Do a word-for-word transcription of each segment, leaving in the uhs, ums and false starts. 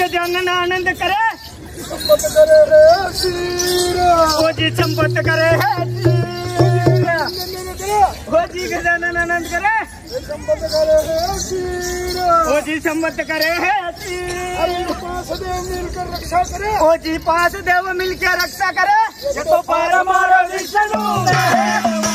गजानन आनंद करे संपत करे रे सीरा ओ जी संपत करे है सीरा ओ जी गजानन आनंद करे संपत करे रे सीरा ओ जी संपत करे है सीरा अरे पांच देव मिलकर रक्षा करे ओ जी पांच देव मिलकर रक्षा करे जब पार मारो विष्णु में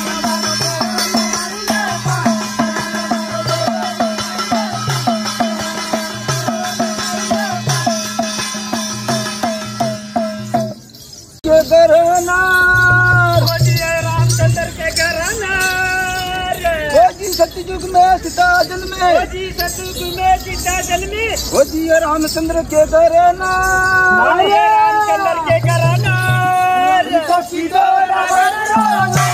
सतयुग में सीता जल में ओ जी सतयुग में सीता जल में ओ जी रामचंद्र के घराना रामचंद्र के घराना इनको सीता रावण ओ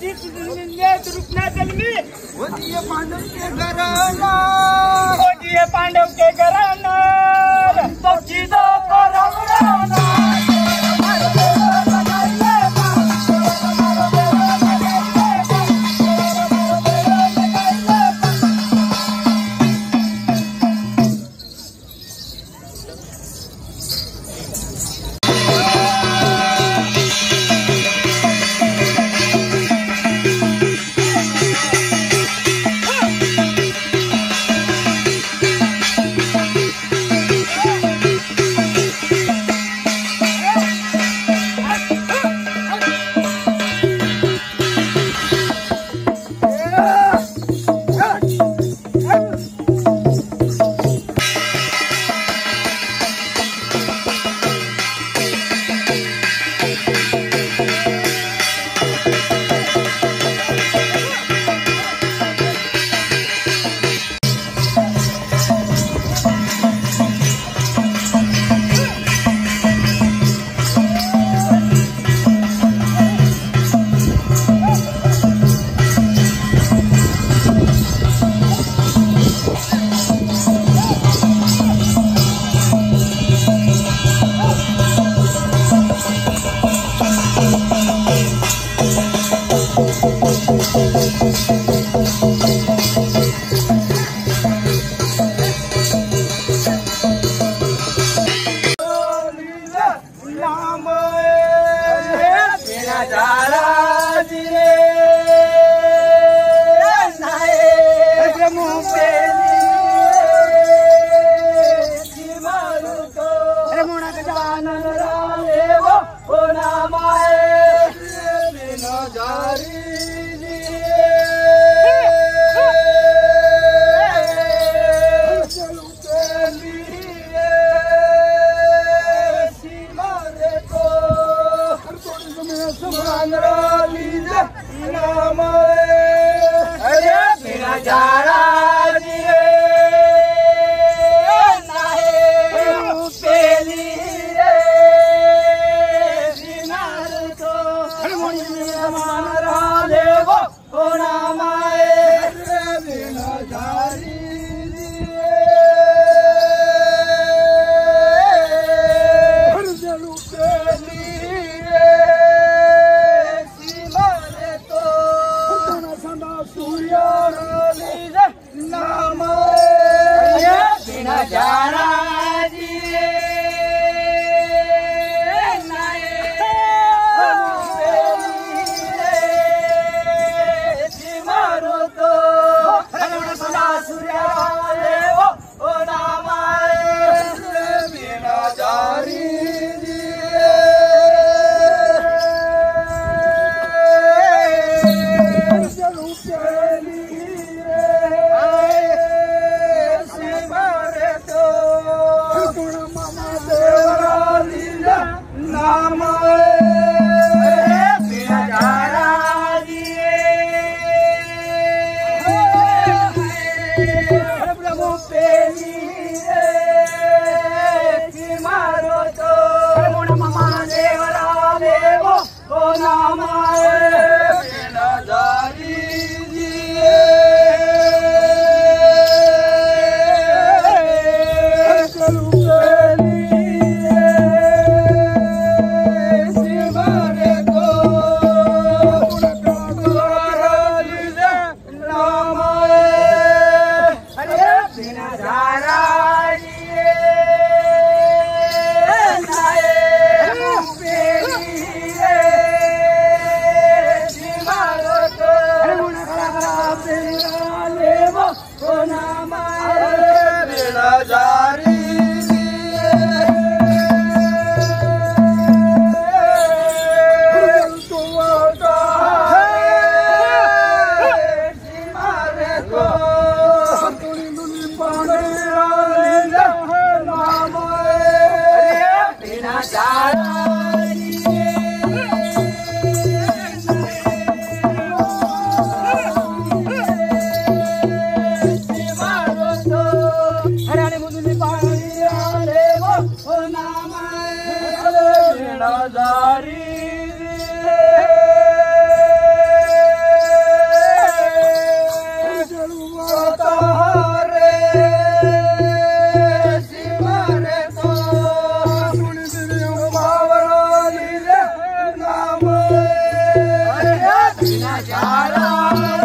जी दुर्योधन जल में ओ जी ये पांडव के घराना पांडव के घराना बंजारा बंजारा।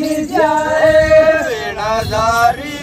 खिल जाए बेड़ादारी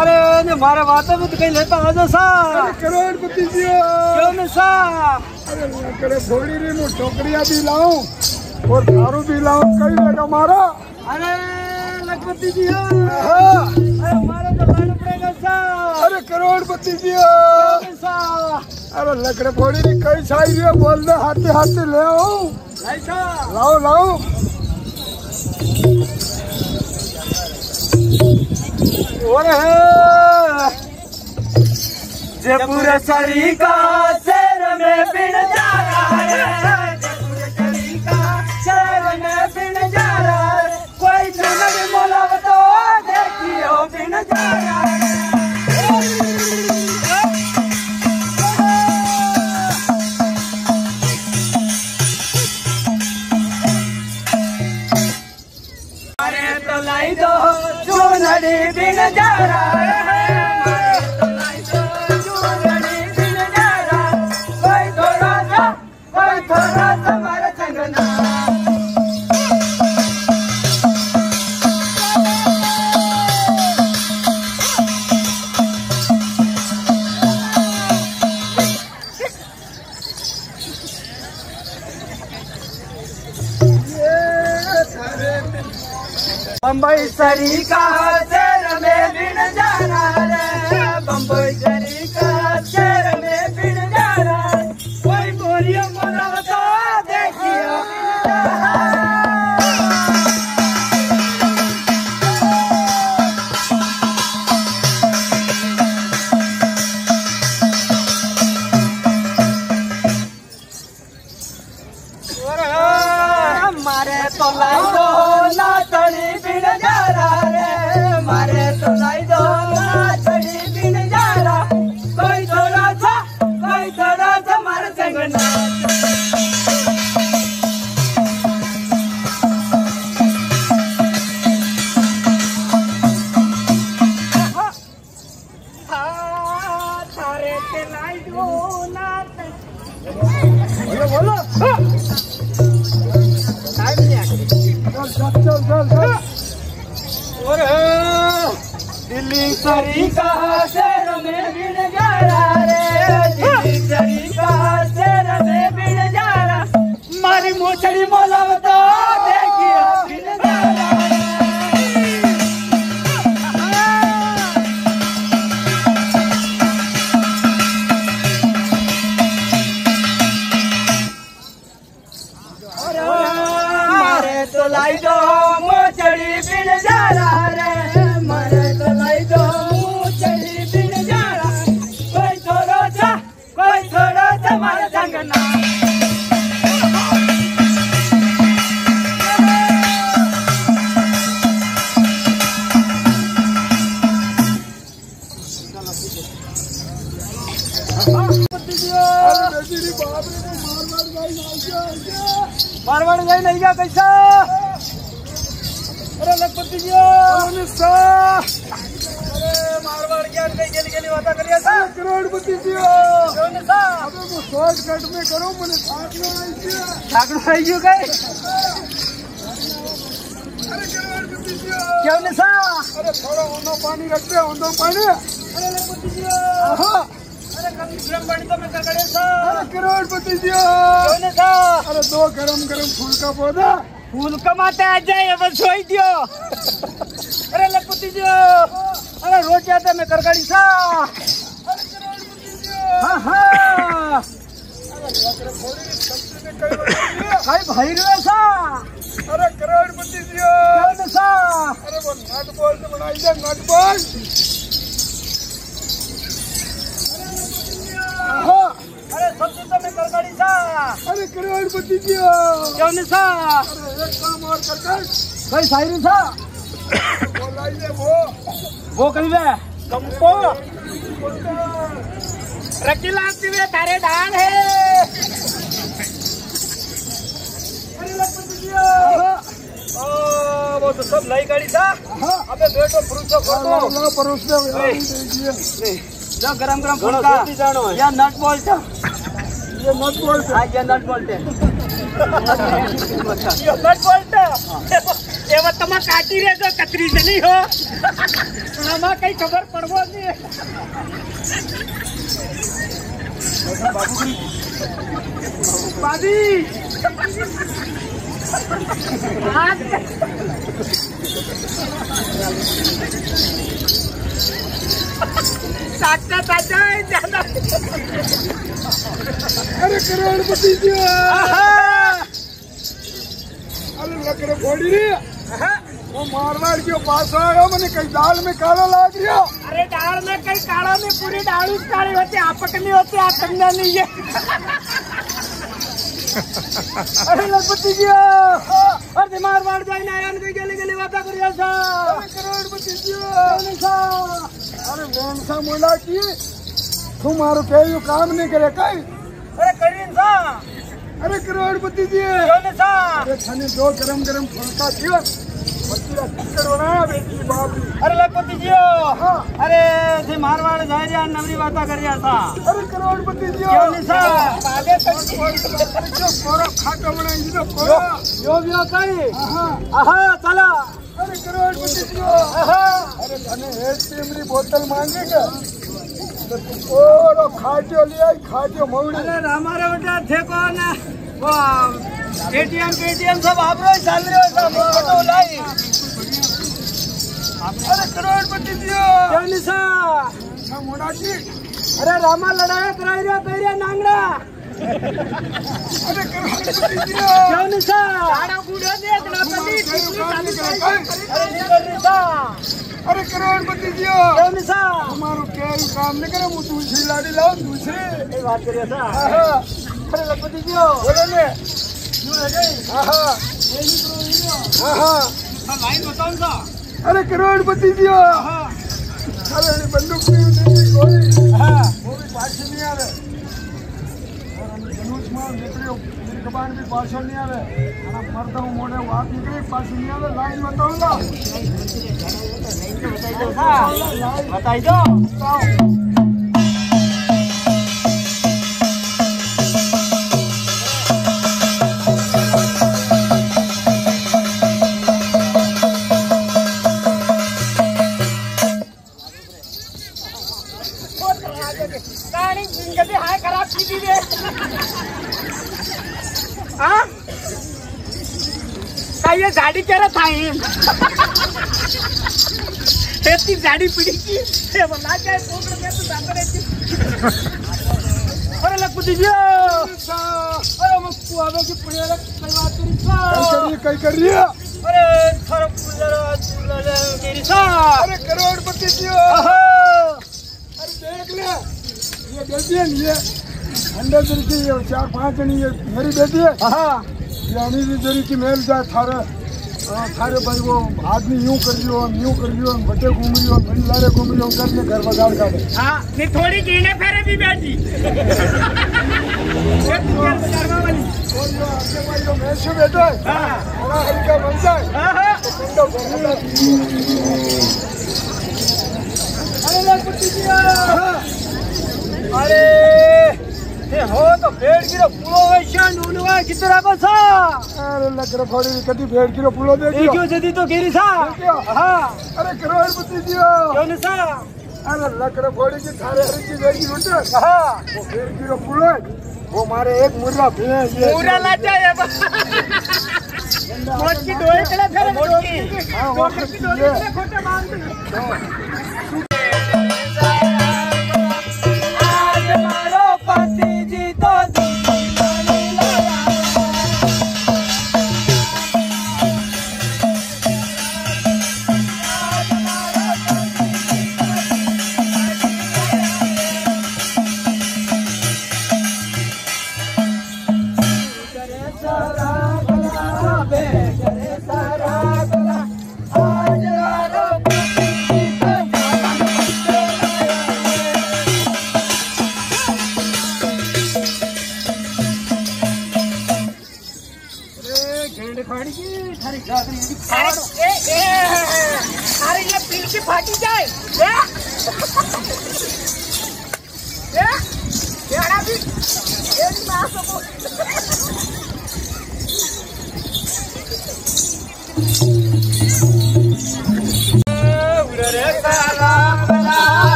अरे मारे वाता में तो कहीं लेता आजा सा करोड़पति जी क्यों में सा करे थोड़ी री मु टोकरिया भी लाऊं और दारू भी लाऊं कई लगा मारा। अरे लखपति जी हमारे तो लाना पड़ेगा साहब। अरे करोड़पति जी अरे लकड़े थोड़ी री कई छाई रही बोल दे हाथे हाथे ले आऊं लाओ लाओ। जयपुर सरी का शहर में बंजारा है, जयपुर सरी का शहर में बंजारा है, कोई चमक मोला तो देखियो बंजारा अरे तो लाई दो चुनरी बंजारा है। बम्बई सरी का शहर में बंजारा है, बम्बई सरी का शहर में बंजारा है, कोई बोरियो मोरा तो देखियो मारे तो लाई दो ना तड़ी बंजारा रे, मारे तो लाई दो ना तड़ी बंजारा, कोई थोड़ा सा कोई थोड़ा सा मार संगना। हाँ थारे ते लाई दो ना बोलो बोलो दिल्ली सरी का शहर में बंजारा रे, दिल्ली सरी का शहर में बंजारा, मारी मोछड़ी मोला तो देखियो बंजारा। मारे तो लाई दो मोछड़ी बंजारा रे, मारे तो लाई दो मोछड़ी बंजारा, कोई थोड़ा सा कोई थोड़ा सा मार संगना। मारवाड़ गई नहीं गया कैसा। अरे लखपति जी मारवाड़ गया करोड़पति जी शॉर्टकट में करो मैंने अरे थोड़ा ऊंधो पानी रखते ऊंधो पानी। अरे लखपति जी अरे करोड़पति जी अरे दो गरम गरम फूल का पौधा फूल कमाते आ जाए बस सोई दियो। अरे लखपति जी अरे रोज जाता मैं करकड़ी सा। अरे करोड़पति जी हाँ हाँ भाई भाई सा। अरे करोड़पति जी अरे वो नट बॉल से बनाई जाए नट बॉल। अरे करोड़पति जी अरे एक काम और कर कर भाई शायरी सा वो लाइए वो वो कहीं है हमको रकीला तिवे तारे डाल है। अरे लखपति जी ओ वो तो सब नई गाड़ी था। अबे बैठो परोसो फोटो परोसो जा गरम गरम फूल का या नट बॉल था ये नट बोलते हैं ये नट बोलते हैं ये नट बोलते हैं ये वो तमा काटी रहे जो कतरी से नहीं हो तमा कहीं खबर पड़वो नहीं। अरे करोड़पति जी अरे लकड़े फोड़ी वो मारवाड़ के पास आया मैंने कई दाल में काला लाग गया। अरे दाल में कई काला में पूरी दाल काले होते आपक नहीं होते आप समझा नहीं है। अरे लकपति जी और दिमाग मार जाए नारायण के गले गले वाता करिया सा करोड़पति जी अरे मोहन सा मोला की तुम मारो पे यू काम नहीं करे कई। अरे करीन सा अरे करोड़पति जी अरे छाने दो गरम गरम फुलका दियो अरे लखपति जी हाँ। अरे जे मारवाड़ जाए जा नवरी बाता करिया था। अरे करोड़पति जी यो भी आता है चला अरे करोड़पति जी अरे धने एक टीमरी बोतल मांगेगा खाटियो लिया खाटियो मौड़ी हमारे बेटा थे कौन वाह एटीएम एटीएम सब आप लोग चल रहे हो सब ऑटो लाई। अरे करोड़पति जी क्या निशा मोड़ा जी अरे रामा लड़ाया कराई रहा कह रहा नांगड़ा। अरे करोड़पति जी क्या निशा लाड़ा गुड़ा दे कलापति चालीस चालीस। अरे करोड़पति जी क्या निशा हमारो क्या काम नहीं करे मुझे दूसरी लाड़ी लाओ दूसरी ये बात करिए था। अरे लखपति जी बोलो ने अरे करोड़पति जी अरे बंदूक भी वो भी पार्सल नहीं आ रहे कबान भी पार्सल नहीं आ रहे मरता हूँ मोड़े वो आप निकले पार्सल नहीं आ रहे लाइन बताऊंगा बताई दो गाड़ी तेरा था खेती गाड़ी पीड़ी की ये बना के कोबरा के तो जाकर है। अरे लखपति जी अरे हम कुआवे की पड़े रख कोई बात नहीं सा अरे कई कर रही है। अरे थारो पूजरा चूला मेरी सा अरे करोड़पति जी अरे देख ले ये बेटी है ये अंदर चलती है चार पांच जनी है मेरी बेटी है हां यानी भी जरी की मेल जाए थारे थारे भाई वो आदमी यूं कर लियो हम यूं कर लियो हम बटे घूम लियो हम बड़ी लारे घूम लियो करके घर बाजार का हाँ फिर थोड़ी जीने फेरे भी बैठी बेटा हल्का बन जाए। अरे ये हो तो भेड़ गिरो पुलो वैसा नूनवा कितना बसा अरे लकड़ फोड़ी कदी भेड़ गिरो पुलो दे दियो क्यों जदी तो गिरी सा हां। अरे करोड़पति जी क्यों निशा अरे लकड़ फोड़ी की थारे हरी की भेड़ गिरो तो हां वो भेड़ गिरो पुलो वो मारे एक मुर्रा भेज पूरा लाचा है मोट की डोई कड़ा फेरे मोट की हां मोट की डोई कड़ा खोटे मार दे सारा गला आज रारो पति जी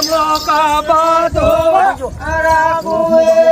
हम लोग का बात हो।